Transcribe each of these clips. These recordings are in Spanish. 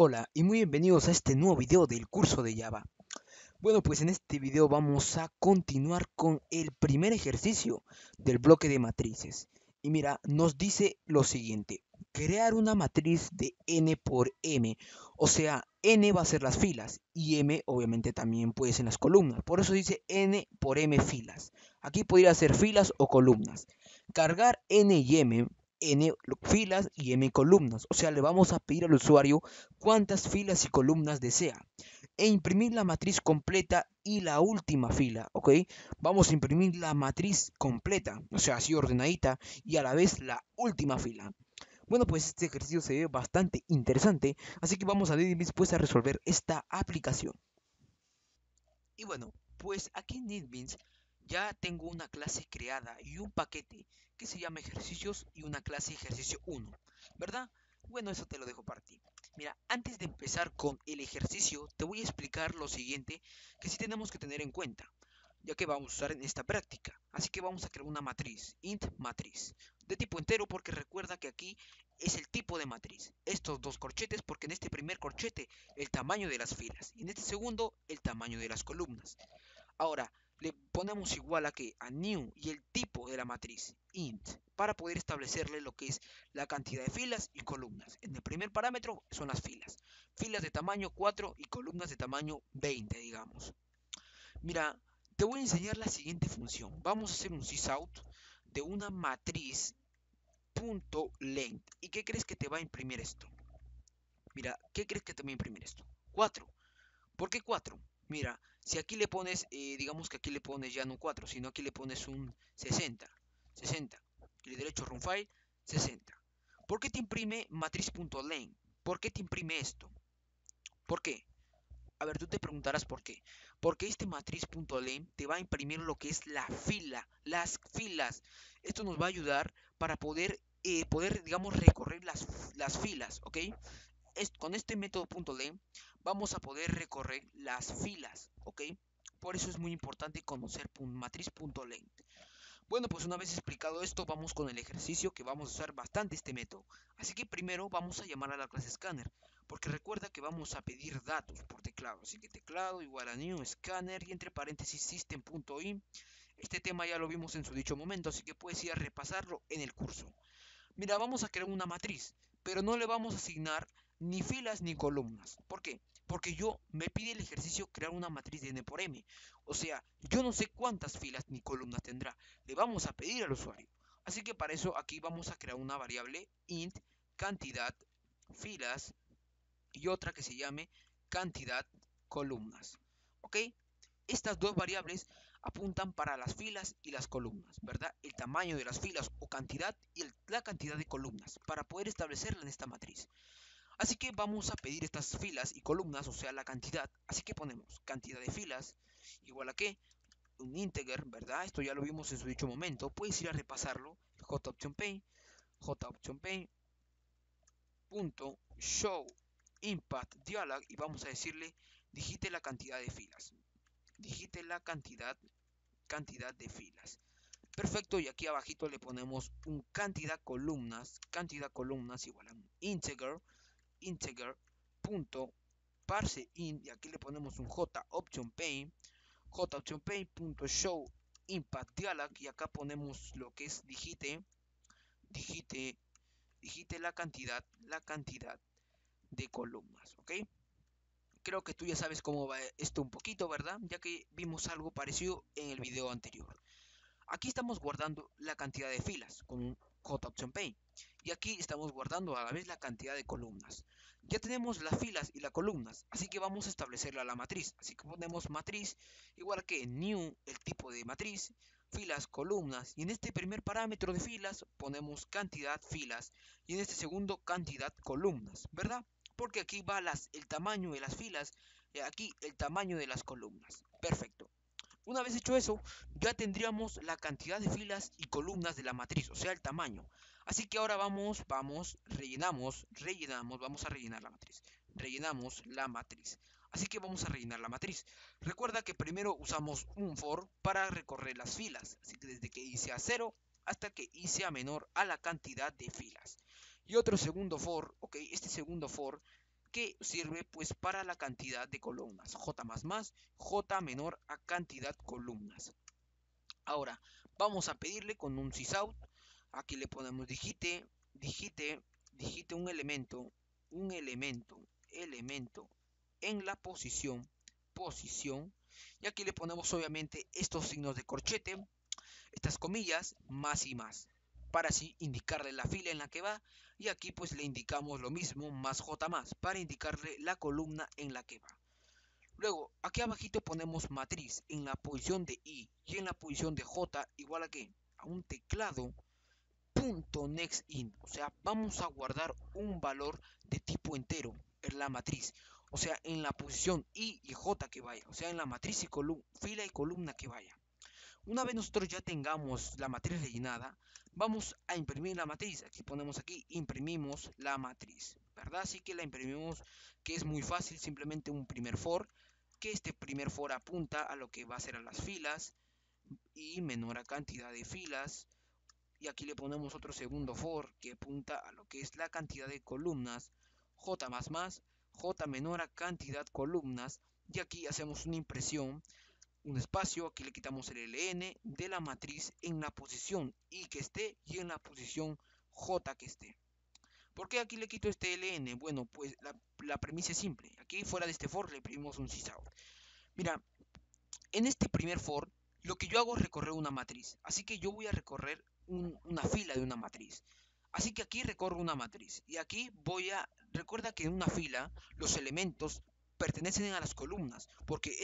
Hola y muy bienvenidos a este nuevo video del curso de Java. Bueno, pues en este video vamos a continuar con el primer ejercicio del bloque de matrices. Y mira, nos dice lo siguiente: crear una matriz de n por m. O sea, n va a ser las filas y m obviamente también puede ser las columnas. Por eso dice n por m filas. Aquí podría ser filas o columnas. Cargar n y m. N filas y m columnas, o sea, le vamos a pedir al usuario cuántas filas y columnas desea e imprimir la matriz completa y la última fila, ¿ok? Vamos a imprimir la matriz completa, o sea, así ordenadita, y a la vez la última fila. Bueno, pues este ejercicio se ve bastante interesante, así que vamos a ver después a resolver esta aplicación. Y bueno, pues aquí en NetBeans ya tengo una clase creada y un paquete que se llama ejercicios y una clase ejercicio 1, ¿verdad? Bueno, eso te lo dejo para ti. Mira, antes de empezar con el ejercicio, te voy a explicar lo siguiente que sí tenemos que tener en cuenta, ya que vamos a usar en esta práctica. Así que vamos a crear una matriz, int matriz, de tipo entero, porque recuerda que aquí es el tipo de matriz. Estos dos corchetes, porque en este primer corchete el tamaño de las filas y en este segundo el tamaño de las columnas. Ahora, le ponemos igual a que a new y el tipo de la matriz int para poder establecerle lo que es la cantidad de filas y columnas. En el primer parámetro son las filas. Filas de tamaño 4 y columnas de tamaño 20, digamos. Mira, te voy a enseñar la siguiente función. Vamos a hacer un sysout de una matriz .length. ¿Y qué crees que te va a imprimir esto? Mira, ¿qué crees que te va a imprimir esto? 4. ¿Por qué 4? Mira, si aquí le pones, digamos que aquí le pones ya no 4, sino aquí le pones un 60, clic derecho, run file, 60. ¿Por qué te imprime matriz.length? ¿Por qué te imprime esto? ¿Por qué? A ver, tú te preguntarás por qué. Porque este matriz.length te va a imprimir lo que es la fila, las filas. Esto nos va a ayudar para poder digamos, recorrer las filas, ¿ok? Con este método .length vamos a poder recorrer las filas, ¿ok? Por eso es muy importante conocer matriz.length. Bueno, pues una vez explicado esto, vamos con el ejercicio que vamos a usar bastante este método. Así que primero vamos a llamar a la clase Scanner, porque recuerda que vamos a pedir datos por teclado. Así que teclado igual a new, scanner y entre paréntesis system.in. Este tema ya lo vimos en su dicho momento, así que puedes ir a repasarlo en el curso. Mira, vamos a crear una matriz, pero no le vamos a asignar ni filas ni columnas. ¿Por qué? Porque me pide el ejercicio crear una matriz de n por m. O sea, yo no sé cuántas filas ni columnas tendrá. Le vamos a pedir al usuario. Así que para eso aquí vamos a crear una variable int cantidad filas y otra que se llame cantidad columnas. ¿Ok? Estas dos variables apuntan para las filas y las columnas, ¿verdad? El tamaño de las filas o cantidad y la cantidad de columnas para poder establecerla en esta matriz. Así que vamos a pedir estas filas y columnas, o sea, la cantidad. Así que ponemos cantidad de filas igual a que un integer, ¿verdad? Esto ya lo vimos en su dicho momento. Puedes ir a repasarlo. J option paint, punto, show, impact, dialog, y vamos a decirle, digite la cantidad de filas. Digite la cantidad de filas. Perfecto, y aquí abajito le ponemos un cantidad columnas igual a un integer punto parseInt, y aquí le ponemos un j option paint punto show impact dialog, y acá ponemos lo que es digite la cantidad de columnas, ¿ok? Creo que tú ya sabes cómo va esto un poquito, ¿verdad? Ya que vimos algo parecido en el video anterior. Aquí estamos guardando la cantidad de filas con un j option paint. Y aquí estamos guardando a la vez la cantidad de columnas. Ya tenemos las filas y las columnas, así que vamos a establecerla a la matriz. Así que ponemos matriz igual que new, el tipo de matriz, filas, columnas. Y en este primer parámetro de filas ponemos cantidad filas y en este segundo cantidad columnas, ¿verdad? Porque aquí va el tamaño de las filas y aquí el tamaño de las columnas. Perfecto. Una vez hecho eso, ya tendríamos la cantidad de filas y columnas de la matriz, o sea, el tamaño. Así que ahora vamos a rellenar la matriz. Rellenamos la matriz. Así que vamos a rellenar la matriz. Recuerda que primero usamos un for para recorrer las filas. Así que desde que i sea 0 hasta que i sea menor a la cantidad de filas. Y otro segundo for, ok, este segundo for que sirve pues para la cantidad de columnas. J++, J menor a cantidad columnas. Ahora, vamos a pedirle con un sysout. Aquí le ponemos digite un elemento en la posición. Y aquí le ponemos obviamente estos signos de corchete, estas comillas, más y más, para así indicarle la fila en la que va. Y aquí pues le indicamos lo mismo, más J+, para indicarle la columna en la que va. Luego, aquí abajito ponemos matriz en la posición de I y en la posición de J, igual a qué, a un teclado punto next in. O sea, vamos a guardar un valor de tipo entero en la matriz. O sea, en la posición I y J que vaya. O sea, en la matriz y fila y columna que vaya. Una vez nosotros ya tengamos la matriz rellenada, vamos a imprimir la matriz. Aquí ponemos aquí, imprimimos la matriz, ¿verdad? Así que la imprimimos, que es muy fácil, simplemente un primer for, que este primer for apunta a lo que va a ser a las filas, y menor a cantidad de filas. Y aquí le ponemos otro segundo for, que apunta a lo que es la cantidad de columnas, J++, J menor a cantidad columnas. Y aquí hacemos una impresión, un espacio, aquí le quitamos el ln de la matriz en la posición i que esté y en la posición j que esté. ¿Por qué aquí le quito este ln? Bueno, pues la premisa es simple. Aquí fuera de este for le imprimimos un sysout. Mira, en este primer for lo que yo hago es recorrer una matriz. Así que yo voy a recorrer una fila de una matriz. Así que aquí recorro una matriz. Y aquí voy a... Recuerda que en una fila los elementos pertenecen a las columnas, porque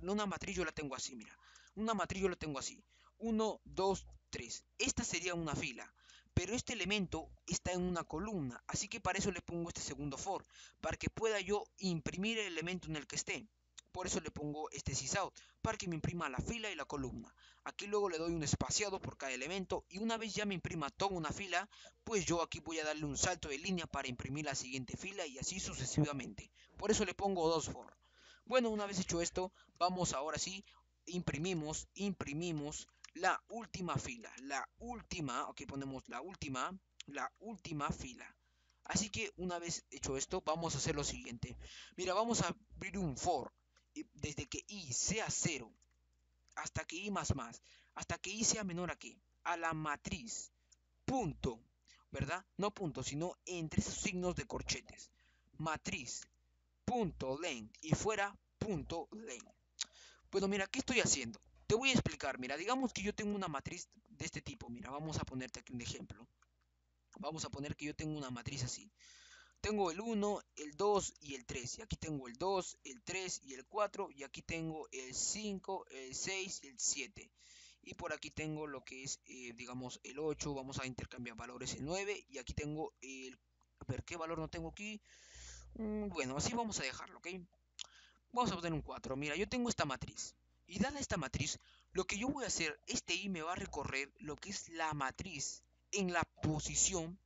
una matriz yo la tengo así, mira. Una matriz yo la tengo así. 1, 2, 3. Esta sería una fila, pero este elemento está en una columna. Así que para eso le pongo este segundo for, para que pueda yo imprimir el elemento en el que esté. Por eso le pongo este sysout, para que me imprima la fila y la columna. Aquí luego le doy un espaciado por cada elemento, y una vez ya me imprima toda una fila, pues yo aquí voy a darle un salto de línea para imprimir la siguiente fila y así sucesivamente. Por eso le pongo dos for. Bueno, una vez hecho esto, vamos ahora sí, imprimimos la última fila, aquí ponemos la última fila. Así que una vez hecho esto, vamos a hacer lo siguiente. Mira, vamos a abrir un for, y desde que i sea 0, hasta que i++, hasta que i sea menor a qué, a la matriz, punto, ¿verdad? No punto, sino entre esos signos de corchetes, matriz, punto length, y fuera punto length. Bueno, mira, ¿qué estoy haciendo? Te voy a explicar. Mira, digamos que yo tengo una matriz de este tipo. Mira, vamos a ponerte aquí un ejemplo. Vamos a poner que yo tengo una matriz así. Tengo el 1, el 2 y el 3. Y aquí tengo el 2, el 3 y el 4. Y aquí tengo el 5, el 6 y el 7. Y por aquí tengo lo que es, digamos, el 8. Vamos a intercambiar valores, el 9. Y aquí tengo el... A ver, ¿qué valor no tengo aquí? Bueno, así vamos a dejarlo, ¿ok? Vamos a poner un 4. Mira, yo tengo esta matriz. Y dada esta matriz, lo que yo voy a hacer, este i me va a recorrer lo que es la matriz en la posición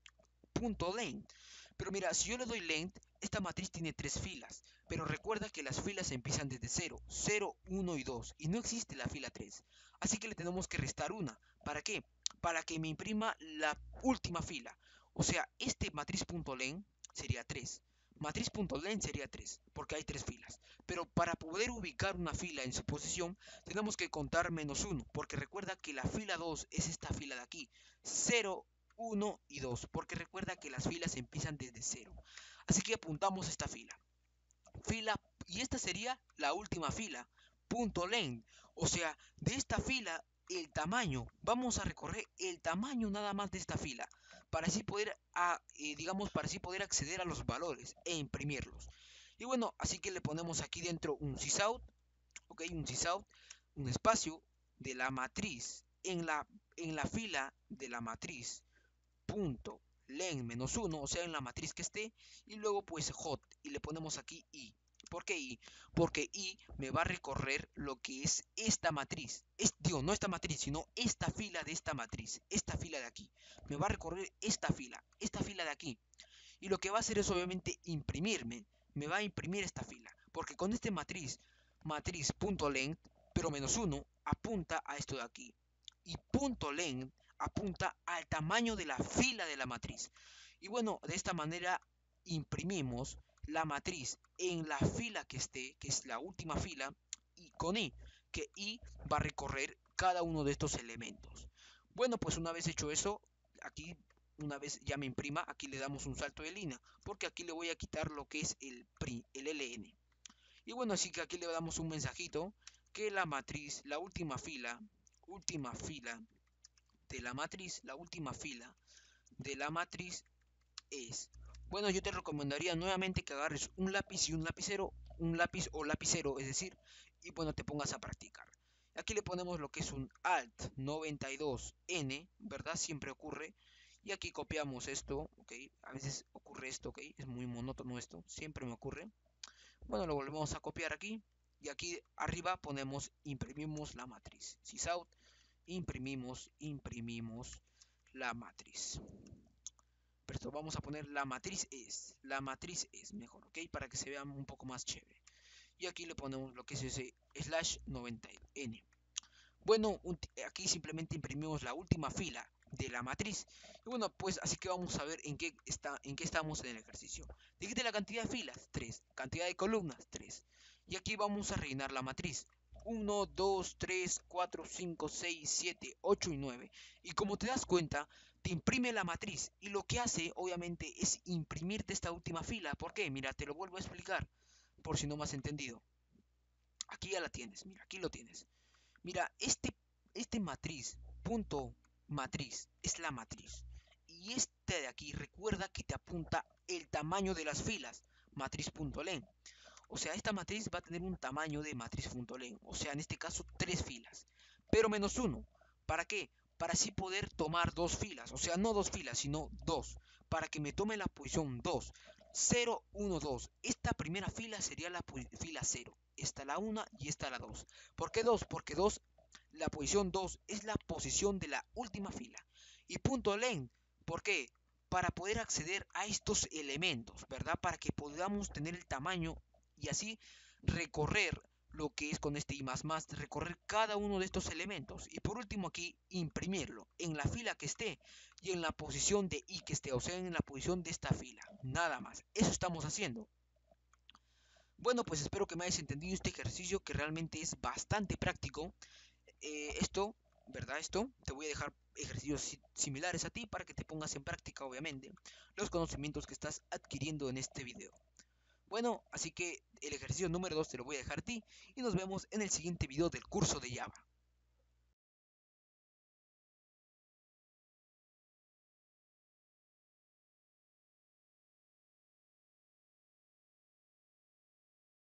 punto length. Pero mira, si yo le doy length, esta matriz tiene 3 filas. Pero recuerda que las filas empiezan desde 0, 0, 1 y 2. Y no existe la fila 3. Así que le tenemos que restar una. ¿Para qué? Para que me imprima la última fila. O sea, este matriz.length sería 3. Matriz.length sería 3, porque hay 3 filas. Pero para poder ubicar una fila en su posición, tenemos que contar menos 1, porque recuerda que la fila 2 es esta fila de aquí. 0, 1 y 2, porque recuerda que las filas empiezan desde 0. Así que apuntamos esta fila, y esta sería la última fila, punto length. O sea, de esta fila, el tamaño, vamos a recorrer el tamaño nada más de esta fila, para así poder, para así poder acceder a los valores e imprimirlos. Y bueno, así que le ponemos aquí dentro un sysout, ok, un sysout, un espacio de la matriz, en la fila de la matriz, punto, len menos 1, o sea, en la matriz que esté, y luego pues hot, y le ponemos aquí i. ¿Por qué i? Porque i me va a recorrer lo que es esta matriz. No esta matriz, sino esta fila de esta matriz. Esta fila de aquí. Me va a recorrer esta fila de aquí. Y lo que va a hacer es obviamente imprimirme. Me va a imprimir esta fila. Porque con este matriz.length, pero menos 1, apunta a esto de aquí. Y punto length apunta al tamaño de la fila de la matriz. Y bueno, de esta manera imprimimos la matriz en la fila que esté, que es la última fila, y con i, que i va a recorrer cada uno de estos elementos. Bueno, pues una vez hecho eso, aquí una vez ya me imprima, aquí le damos un salto de línea, porque aquí le voy a quitar lo que es el ln. Y bueno, así que aquí le damos un mensajito que la matriz, la última fila de la matriz, la última fila de la matriz es... Bueno, yo te recomendaría nuevamente que agarres un lápiz y un lápiz o lapicero, es decir, y bueno, te pongas a practicar. Aquí le ponemos lo que es un alt 92n, ¿verdad? Siempre ocurre. Y aquí copiamos esto, ¿ok? A veces ocurre esto, ¿ok? Es muy monótono esto, siempre me ocurre. Bueno, lo volvemos a copiar aquí. Y aquí arriba ponemos, imprimimos la matriz. Sysout, imprimimos la matriz. Pero vamos a poner la matriz es mejor, ¿ok? Para que se vea un poco más chévere. Y aquí le ponemos lo que es ese slash 90n. Bueno, aquí simplemente imprimimos la última fila de la matriz. Y bueno, pues así que vamos a ver en qué estamos en el ejercicio. Dijiste la cantidad de filas, 3. Cantidad de columnas, 3. Y aquí vamos a rellenar la matriz. 1, 2, 3, 4, 5, 6, 7, 8 y 9. Y como te das cuenta, te imprime la matriz. Y lo que hace, obviamente, es imprimirte esta última fila. ¿Por qué? Mira, te lo vuelvo a explicar, por si no me has entendido. Aquí ya la tienes, mira, aquí lo tienes. Mira, este matriz, punto matriz, es la matriz. Y este de aquí, recuerda que te apunta el tamaño de las filas, matriz.len. O sea, esta matriz va a tener un tamaño de matriz.len, o sea, en este caso 3 filas, pero menos 1. ¿Para qué? Para así poder tomar 2 filas, o sea, no 2 filas, sino 2, para que me tome la posición 2, 0, 1, 2. Esta primera fila sería la fila 0, esta la 1 y esta la 2. ¿Por qué 2? Porque 2, la posición 2 es la posición de la última fila. Y .len, ¿por qué? Para poder acceder a estos elementos, ¿verdad? Para que podamos tener el tamaño y así recorrer lo que es con este i++, recorrer cada uno de estos elementos. Y por último aquí, imprimirlo en la fila que esté y en la posición de i que esté, o sea, en la posición de esta fila. Nada más, eso estamos haciendo. Bueno, pues espero que me hayas entendido este ejercicio que realmente es bastante práctico. Esto, ¿verdad? Esto, te voy a dejar ejercicios similares a ti para que te pongas en práctica, obviamente, los conocimientos que estás adquiriendo en este video. Bueno, así que el ejercicio número 2 te lo voy a dejar a ti y nos vemos en el siguiente video del curso de Java.